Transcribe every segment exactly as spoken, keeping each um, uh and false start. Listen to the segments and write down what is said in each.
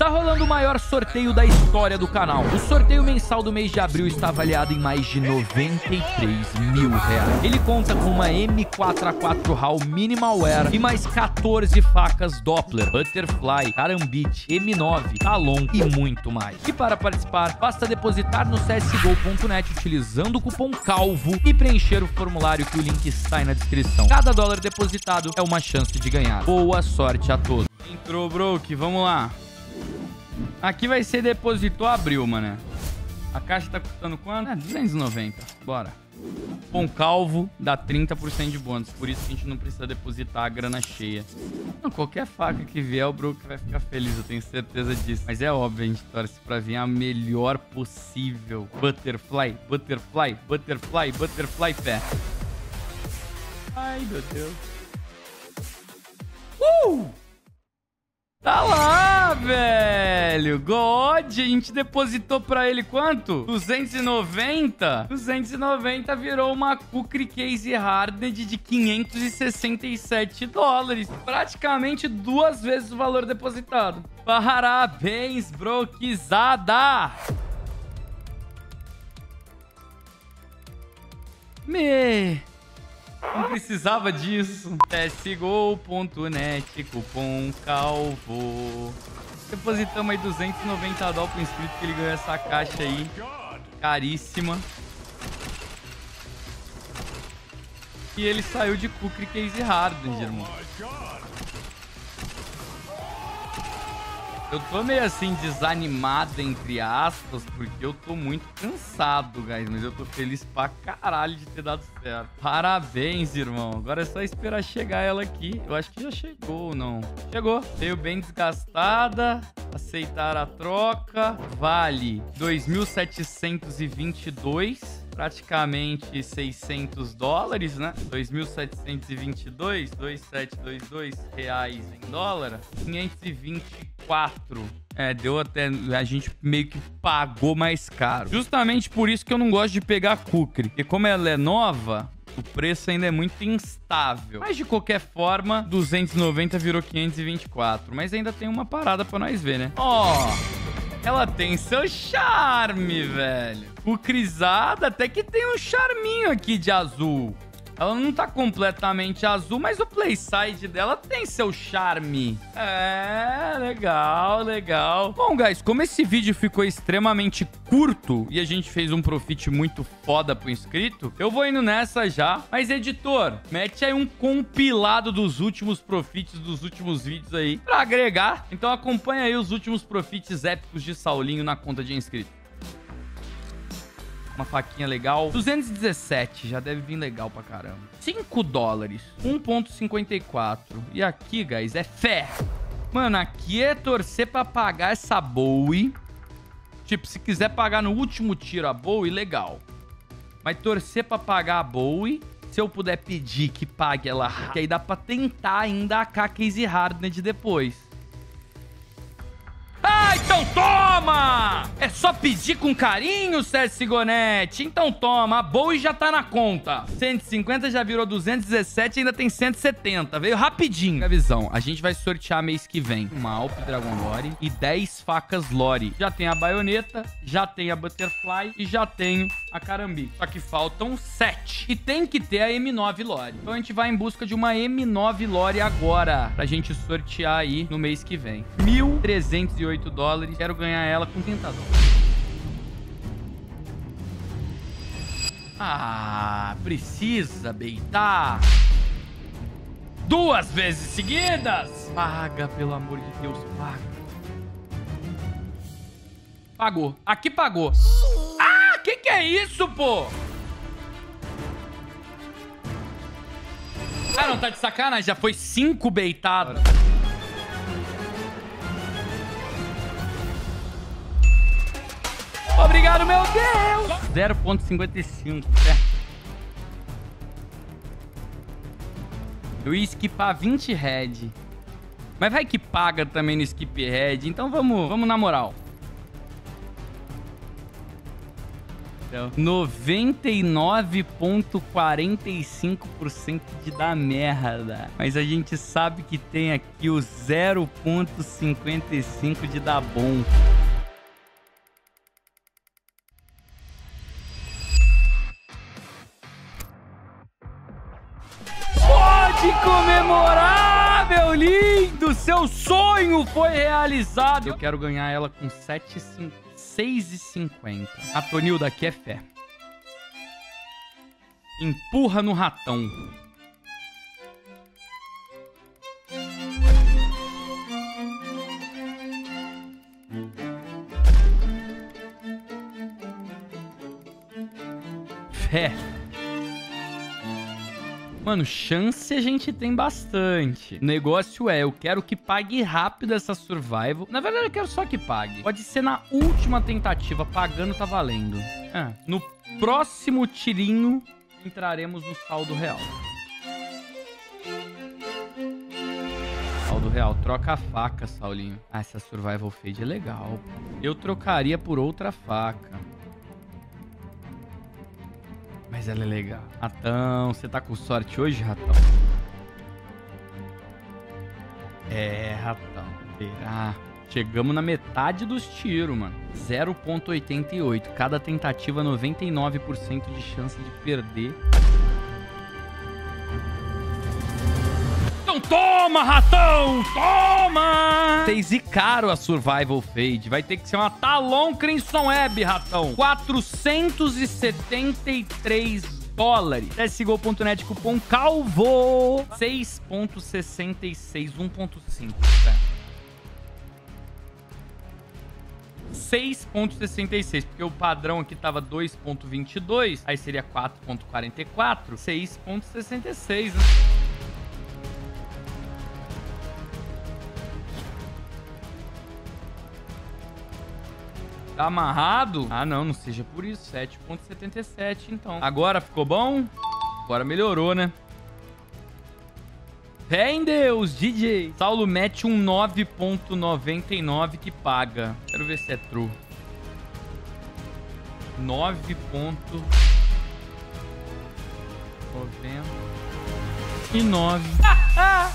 Está rolando o maior sorteio da história do canal. O sorteio mensal do mês de abril está avaliado em mais de noventa e três mil reais. Ele conta com uma M quatro A quatro Howl Minimal Wear e mais quatorze facas Doppler, Butterfly, Karambit, M nove, Talon e muito mais. E para participar, basta depositar no c s g o ponto net utilizando o cupom CALVO e preencher o formulário que o link está aí na descrição. Cada dólar depositado é uma chance de ganhar. Boa sorte a todos. Entrou, Broke, vamos lá. Aqui vai ser depositou abril, mano. A caixa tá custando quanto? É, duzentos e noventa. Bora. Bom, calvo dá trinta por cento de bônus. Por isso que a gente não precisa depositar a grana cheia. Não, qualquer faca que vier, o Broke vai ficar feliz. Eu tenho certeza disso. Mas é óbvio, a gente torce pra vir a melhor possível. Butterfly, butterfly, butterfly, butterfly, pé. Ai, meu Deus. Uh! Tá lá, velho! God! A gente depositou pra ele quanto? duzentos e noventa? duzentos e noventa virou uma Kukri Case Hardened de quinhentos e sessenta e sete dólares. Praticamente duas vezes o valor depositado. Parabéns, Broquizada! Me... Não precisava disso. c s g o ponto net, cupom CALVO. Depositamos aí duzentos e noventa dólares pro inscrito que ele ganhou essa caixa aí. Caríssima. E ele saiu de Kukri Case Hardened, irmão. Eu tô meio assim desanimado, entre aspas, porque eu tô muito cansado, guys. Mas eu tô feliz pra caralho de ter dado certo. Parabéns, irmão. Agora é só esperar chegar ela aqui. Eu acho que já chegou ou não? Chegou. Veio bem desgastada. Aceitar a troca. Vale dois mil setecentos e vinte e dois. Praticamente seiscentos dólares, né? dois mil setecentos e vinte e dois. dois mil setecentos e vinte e dois reais em dólar. quinhentos e vinte e quatro. É, deu até... A gente meio que pagou mais caro. Justamente por isso que eu não gosto de pegar Kukri. Porque como ela é nova... O preço ainda é muito instável. Mas de qualquer forma, duzentos e noventa virou quinhentos e vinte e quatro. Mas ainda tem uma parada pra nós ver, né? Ó, oh, ela tem seu charme, velho. O Crisada até que tem um charminho aqui de azul. Ela não tá completamente azul, mas o playside dela tem seu charme. É, legal, legal. Bom, guys, como esse vídeo ficou extremamente curto e a gente fez um profit muito foda pro inscrito, eu vou indo nessa já. Mas, editor, mete aí um compilado dos últimos profits dos últimos vídeos aí pra agregar. Então acompanha aí os últimos profits épicos de Saulinho na conta de inscrito. Uma faquinha legal. duzentos e dezessete. Já deve vir legal pra caramba. cinco dólares. um ponto cinquenta e quatro. E aqui, guys, é fé. Mano, aqui é torcer pra pagar essa Bowie. Tipo, se quiser pagar no último tiro a Bowie, legal. Mas torcer pra pagar a Bowie. Se eu puder pedir que pague ela rápido. Que aí dá pra tentar ainda a AK Case Hardened depois. Ah, então toma! É só pedir com carinho, c s g o ponto net. Então toma, a Bowie já tá na conta. cento e cinquenta já virou duzentos e dezessete, ainda tem cento e setenta. Veio rapidinho. Revisão, a gente vai sortear mês que vem uma Alp Dragon Lore e dez facas Lore. Já tem a Baioneta, já tem a Butterfly e já tenho a Carambi. Só que faltam sete. E tem que ter a M nove Lore. Então a gente vai em busca de uma M nove Lore agora. Pra gente sortear aí no mês que vem. mil trezentos e oito dólares. Quero ganhar ela com trinta dólares. Ah, precisa beitar. Duas vezes seguidas. Paga, pelo amor de Deus, paga. Pagou. Aqui pagou. Ah, que que é isso, pô? Ah, não, tá de sacanagem. Já foi cinco beitadas. Obrigado, meu Deus! zero ponto cinquenta e cinco, certo? Eu ia skipar vinte head. Mas vai que paga também no skip head. Então vamos, vamos na moral. céu. noventa e nove vírgula quarenta e cinco por cento de dar merda. Mas a gente sabe que tem aqui o zero vírgula cinquenta e cinco por cento de dar bom. Pode comemorar, meu lindo! Seu sonho foi realizado! Eu quero ganhar ela com sete e cinquenta. seis e cinquenta. A Tonilda aqui é fé. Empurra no ratão. Fé. Mano, chance a gente tem bastante. O negócio é, eu quero que pague rápido essa survival. Na verdade, eu quero só que pague. Pode ser na última tentativa. Pagando, tá valendo. Ah, no próximo tirinho, entraremos no saldo real. Saldo real. Troca a faca, Saulinho. Ah, essa survival fade é legal. Eu trocaria por outra faca. Mas ela é legal. Ratão, você tá com sorte hoje, ratão? É, ratão. Será? Chegamos na metade dos tiros, mano. zero vírgula oitenta e oito. Cada tentativa, noventa e nove por cento de chance de perder. Então toma, ratão! Toma! Vocês caro a Survival Fade. Vai ter que ser uma Talon Crimson Web, ratão. quatrocentos e setenta e três dólares. c s g o ponto net, cupom CALVO. seis ponto sessenta e seis, um ponto cinco. seis ponto sessenta e seis, porque o padrão aqui tava dois ponto vinte e dois. Aí seria quatro ponto quarenta e quatro. seis ponto sessenta e seis, né? Tá amarrado? Ah, não, não seja por isso. sete ponto setenta e sete, então. Agora ficou bom? Agora melhorou, né? Fé em Deus, D J. Saulo mete um nove ponto noventa e nove que paga. Quero ver se é true. nove ponto noventa e nove.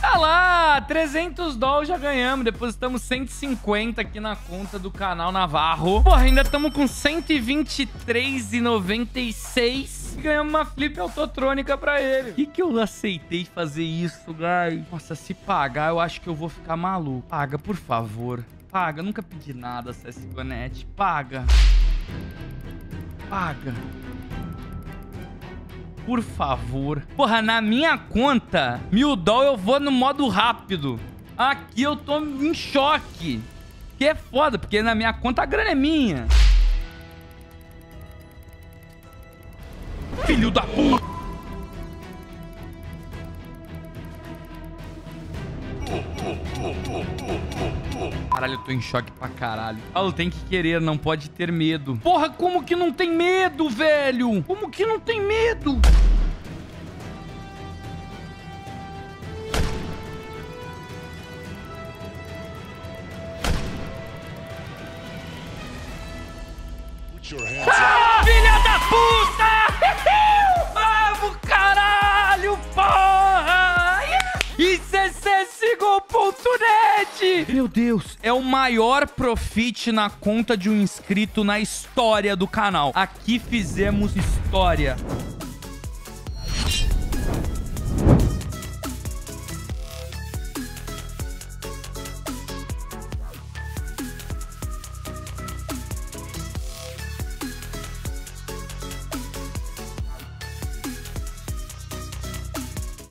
Tá lá, trezentos dólares já ganhamos. Depositamos cento e cinquenta aqui na conta do canal Navarro. Porra, ainda estamos com cento e vinte e três e noventa e seis. Ganhamos uma Flip Autotrônica pra ele. Por que que eu aceitei fazer isso, guys? Nossa, se pagar, eu acho que eu vou ficar maluco. Paga, por favor. Paga, nunca pedi nada, c s g o ponto net. Paga. Paga. Por favor. Porra, na minha conta, mil dólares eu vou no modo rápido. Aqui eu tô em choque. Que é foda, porque na minha conta a grana é minha. Filho da puta. Caralho, eu tô em choque pra caralho. Paulo, tem que querer, não pode ter medo. Porra, como que não tem medo, velho? Como que não tem medo? Ah, filha da puta! Vamos, caralho, porra! Isso é c s g o ponto net! Meu Deus, é o maior profit na conta de um inscrito na história do canal. Aqui fizemos história.